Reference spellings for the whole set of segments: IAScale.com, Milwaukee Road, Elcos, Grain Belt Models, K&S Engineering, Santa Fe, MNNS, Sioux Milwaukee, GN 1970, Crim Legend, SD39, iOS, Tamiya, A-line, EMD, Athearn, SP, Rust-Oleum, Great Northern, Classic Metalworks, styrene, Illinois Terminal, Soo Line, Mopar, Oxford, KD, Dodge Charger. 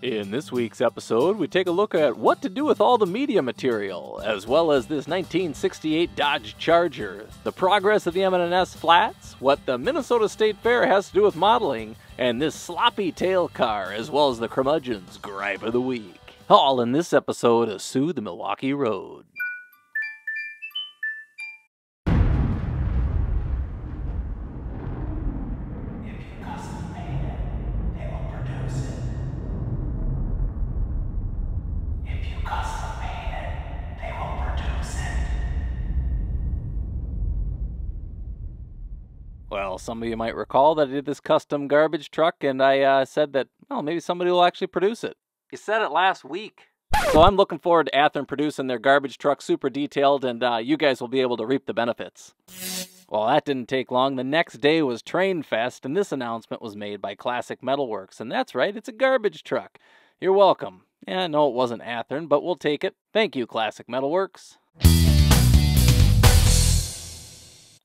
In this week's episode, we take a look at what to do with all the media material, as well as this 1968 Dodge Charger, the progress of the MNNS flats, what the Minnesota State Fair has to do with modeling, and this sloppy tail car, as well as the curmudgeon's gripe of the week. All in this episode of Soo the Milwaukee Road. Well, some of you might recall that I did this custom garbage truck, and I said that, well, maybe somebody will actually produce it. You said it last week. So I'm looking forward to Athearn producing their garbage truck super detailed, and you guys will be able to reap the benefits. Well, that didn't take long. The next day was Train Fest, and this announcement was made by Classic Metalworks. And that's right, it's a garbage truck. You're welcome. Yeah, no, it wasn't Athearn, but we'll take it. Thank you, Classic Metalworks.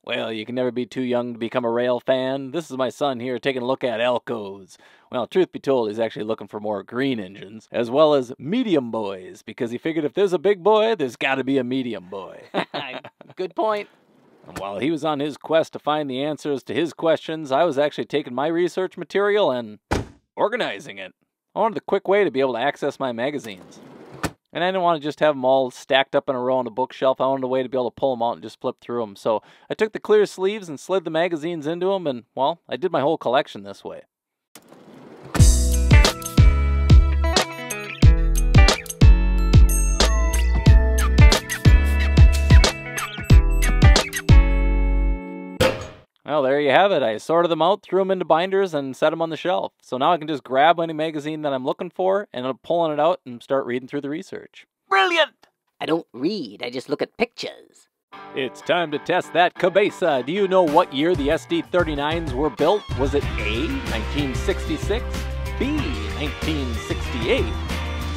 Well, you can never be too young to become a rail fan. This is my son here taking a look at Elcos. Well, truth be told, he's actually looking for more green engines, as well as medium boys, because he figured if there's a big boy, there's got to be a medium boy. Good point. And while he was on his quest to find the answers to his questions, I was actually taking my research material and organizing it. I wanted a quick way to be able to access my magazines. And I didn't want to just have them all stacked up in a row on a bookshelf. I wanted a way to be able to pull them out and just flip through them. So I took the clear sleeves and slid the magazines into them, and, well, I did my whole collection this way. Well, there you have it. I sorted them out, threw them into binders, and set them on the shelf. So now I can just grab any magazine that I'm looking for, and I'm pulling it out and start reading through the research. Brilliant! I don't read, I just look at pictures. It's time to test that cabeza. Do you know what year the SD39s were built? Was it A, 1966, B, 1968,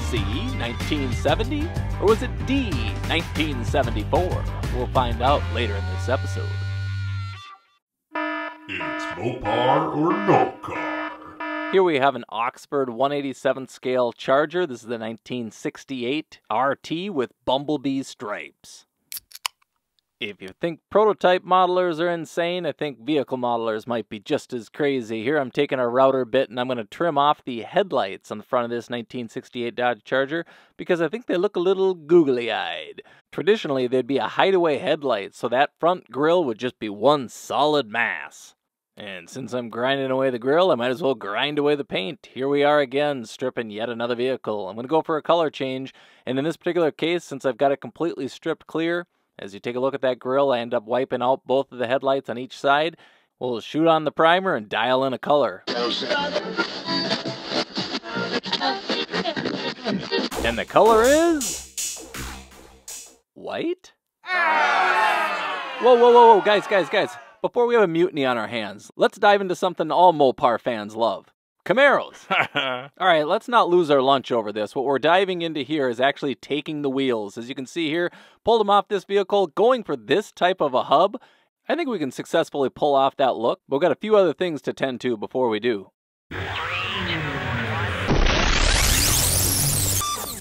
C, 1970, or was it D, 1974? We'll find out later in this episode. It's Mopar or no car. Here we have an Oxford 1/87 scale Charger. This is the 1968 RT with bumblebee stripes. If you think prototype modelers are insane, I think vehicle modelers might be just as crazy. Here I'm taking a router bit and I'm going to trim off the headlights on the front of this 1968 Dodge Charger because I think they look a little googly-eyed. Traditionally, there'd be a hideaway headlight, so that front grille would just be one solid mass. And since I'm grinding away the grill, I might as well grind away the paint. Here we are again, stripping yet another vehicle. I'm going to go for a color change, and in this particular case, since I've got it completely stripped clear, as you take a look at that grill, I end up wiping out both of the headlights on each side. We'll shoot on the primer and dial in a color. And the color is... white? Whoa, whoa, whoa, whoa, guys. Before we have a mutiny on our hands, let's dive into something all Mopar fans love. Camaros. All right, let's not lose our lunch over this. What we're diving into here is actually taking the wheels. As you can see here, pulled them off this vehicle, going for this type of a hub. I think we can successfully pull off that look, but we've got a few other things to tend to before we do. 3, 2, 1.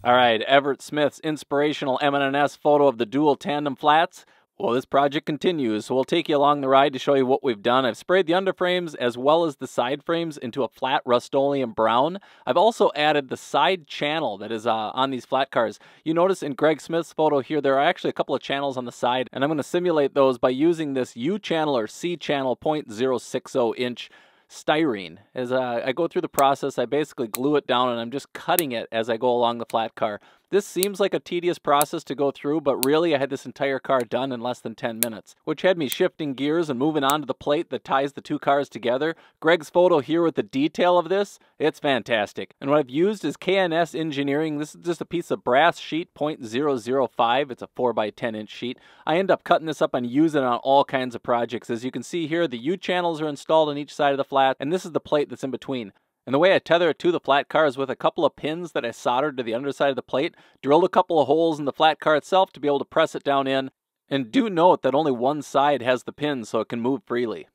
All right, Everett Smith's inspirational MNNS photo of the dual tandem flats. Well, this project continues, so we'll take you along the ride to show you what we've done. I've sprayed the underframes as well as the side frames into a flat Rust-Oleum brown. I've also added the side channel that is on these flat cars. You notice in Greg Smith's photo here, there are actually a couple of channels on the side, and I'm going to simulate those by using this U-channel or C-channel 0.060-inch styrene. As I go through the process, I basically glue it down, and I'm just cutting it as I go along the flat car. This seems like a tedious process to go through, but really I had this entire car done in less than 10 minutes, which had me shifting gears and moving on to the plate that ties the two cars together. Greg's photo here with the detail of this, it's fantastic. And what I've used is K&S Engineering. This is just a piece of brass sheet, 0.005. It's a 4x10-inch sheet. I end up cutting this up and using it on all kinds of projects. As you can see here, the U-channels are installed on each side of the flat, and this is the plate that's in between. And the way I tether it to the flat car is with a couple of pins that I soldered to the underside of the plate, drilled a couple of holes in the flat car itself to be able to press it down in. And do note that only one side has the pins so it can move freely.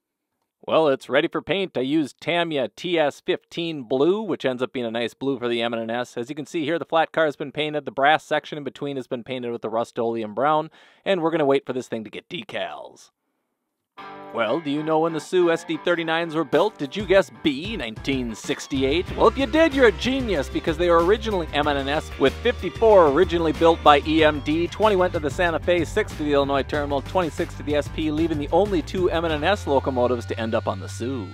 Well, it's ready for paint. I used Tamiya TS15 blue, which ends up being a nice blue for the MNNS. As you can see here, the flat car has been painted. The brass section in between has been painted with the Rust-Oleum brown, and we're going to wait for this thing to get decals. Well, do you know when the Sioux SD39s were built? Did you guess B, 1968? Well, if you did, you're a genius, because they were originally MNNS, with 54 originally built by EMD, 20 went to the Santa Fe, 6 to the Illinois Terminal, 26 to the SP, leaving the only 2 MNNS locomotives to end up on the Sioux.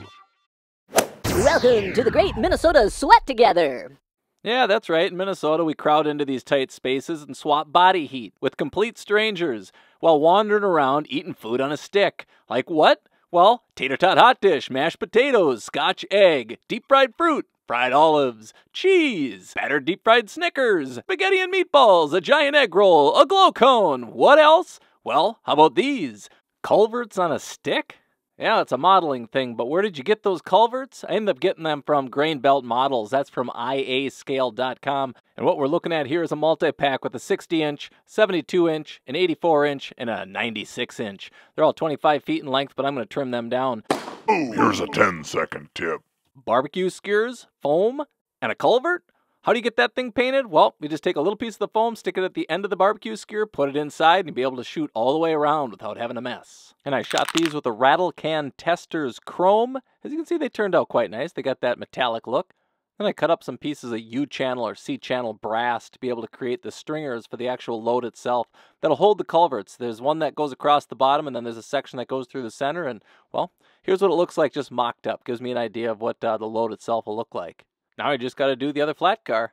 Welcome to the Great Minnesota Sweat Together! Yeah, that's right. In Minnesota, we crowd into these tight spaces and swap body heat with complete strangers while wandering around eating food on a stick. Like what? Well, tater tot hot dish, mashed potatoes, scotch egg, deep fried fruit, fried olives, cheese, battered deep fried Snickers, spaghetti and meatballs, a giant egg roll, a glow cone. What else? Well, how about these? Culverts on a stick? Yeah, it's a modeling thing, but where did you get those culverts? I ended up getting them from Grain Belt Models. That's from IAScale.com. And what we're looking at here is a multi-pack with a 60-inch, 72-inch, an 84-inch, and a 96-inch. They're all 25 feet in length, but I'm going to trim them down. Ooh, here's a 10-second tip. Barbecue skewers, foam, and a culvert? How do you get that thing painted? Well, you just take a little piece of the foam, stick it at the end of the barbecue skewer, put it inside, and you'll be able to shoot all the way around without having a mess. And I shot these with a rattle can tester's chrome. As you can see, they turned out quite nice. They got that metallic look. Then I cut up some pieces of U-channel or C-channel brass to be able to create the stringers for the actual load itself. That'll hold the culverts. There's one that goes across the bottom, and then there's a section that goes through the center. And, well, here's what it looks like just mocked up. Gives me an idea of what the load itself will look like. Now I just got to do the other flat car.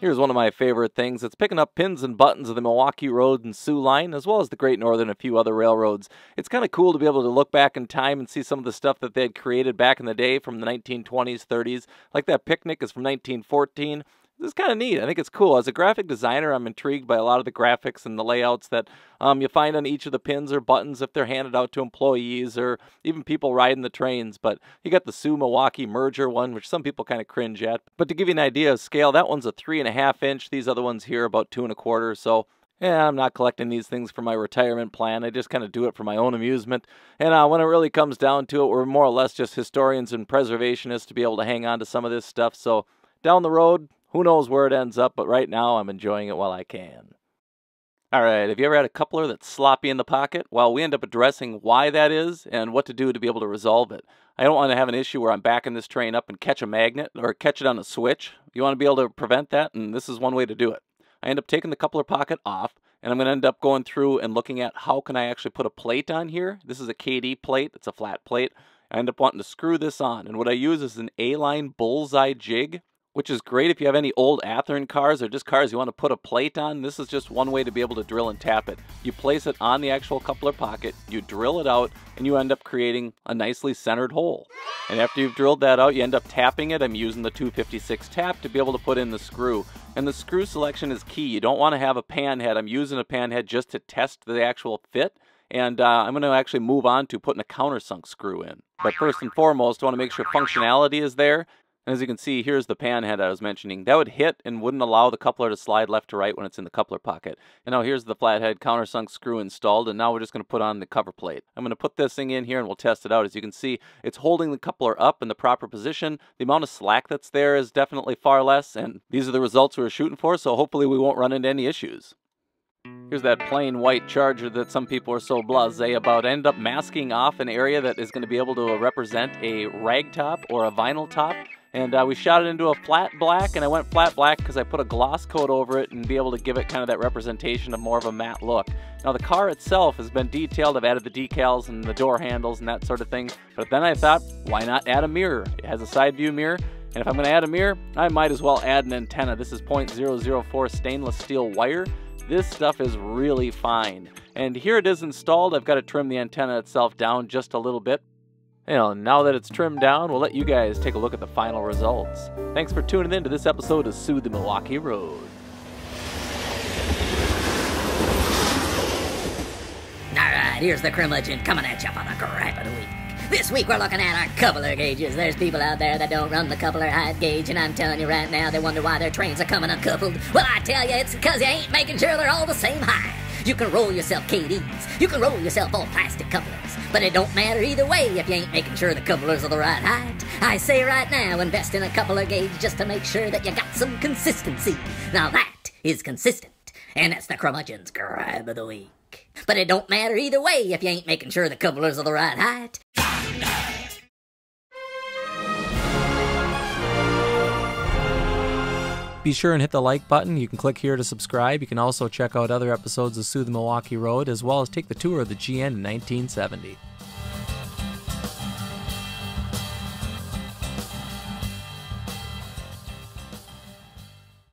Here's one of my favorite things. It's picking up pins and buttons of the Milwaukee Road and Soo Line, as well as the Great Northern and a few other railroads. It's kind of cool to be able to look back in time and see some of the stuff that they had created back in the day from the 1920s, 30s. Like that picnic is from 1914. This is kind of neat. I think it's cool. As a graphic designer, I'm intrigued by a lot of the graphics and the layouts that you find on each of the pins or buttons if they're handed out to employees or even people riding the trains. But you got the Sioux Milwaukee merger one, which some people kind of cringe at. But to give you an idea of scale, that one's a 3.5 inch. These other ones here are about 2.25. So yeah, I'm not collecting these things for my retirement plan. I just kind of do it for my own amusement. And when it really comes down to it, we're more or less just historians and preservationists to be able to hang on to some of this stuff. So down the road, who knows where it ends up, but right now I'm enjoying it while I can. All right, have you ever had a coupler that's sloppy in the pocket? Well, we end up addressing why that is and what to do to be able to resolve it. I don't want to have an issue where I'm backing this train up and catch a magnet or catch it on a switch. You want to be able to prevent that, and this is one way to do it. I end up taking the coupler pocket off, and I'm going to end up going through and looking at how can I actually put a plate on here. This is a KD plate. It's a flat plate. I end up wanting to screw this on, and what I use is an A-line bullseye jig, which is great if you have any old Athearn cars or just cars you want to put a plate on. This is just one way to be able to drill and tap it. You place it on the actual coupler pocket, you drill it out, and you end up creating a nicely centered hole. And after you've drilled that out, you end up tapping it. I'm using the 256 tap to be able to put in the screw. And the screw selection is key. You don't want to have a pan head. I'm using a pan head just to test the actual fit. And I'm going to actually move on to putting a countersunk screw in. But first and foremost, I want to make sure functionality is there. And as you can see, here's the pan head I was mentioning. That would hit and wouldn't allow the coupler to slide left to right when it's in the coupler pocket. And now here's the flathead countersunk screw installed, and now we're just going to put on the cover plate. I'm going to put this thing in here and we'll test it out. As you can see, it's holding the coupler up in the proper position. The amount of slack that's there is definitely far less, and these are the results we were shooting for, so hopefully we won't run into any issues. Here's that plain white Charger that some people are so blasé about. I ended up masking off an area that is going to be able to represent a rag top or a vinyl top. And we shot it into a flat black, and I went flat black because I put a gloss coat over it and be able to give it kind of that representation of more of a matte look. Now the car itself has been detailed. I've added the decals and the door handles and that sort of thing. But then I thought, why not add a mirror? It has a side view mirror. And if I'm going to add a mirror, I might as well add an antenna. This is 0.004 stainless steel wire. This stuff is really fine. And here it is installed. I've got to trim the antenna itself down just a little bit. You know, now that it's trimmed down, we'll let you guys take a look at the final results. Thanks for tuning in to this episode of Sioux the Milwaukee Road. Alright, here's the Crim Legend coming at you for the gripe of the week. This week we're looking at our coupler gauges. There's people out there that don't run the coupler height gauge, and I'm telling you right now, they wonder why their trains are coming uncoupled. Well, I tell you, it's because you ain't making sure they're all the same height. You can roll yourself KDs, you can roll yourself all plastic couplers, but it don't matter either way if you ain't making sure the couplers are the right height. I say right now, invest in a coupler gauge just to make sure that you got some consistency. Now that is consistent, and that's the curmudgeon's grab of the week. But it don't matter either way if you ain't making sure the couplers are the right height. Be sure and hit the like button. You can click here to subscribe. You can also check out other episodes of Soo Milwaukee Road, as well as take the tour of the GN in 1970.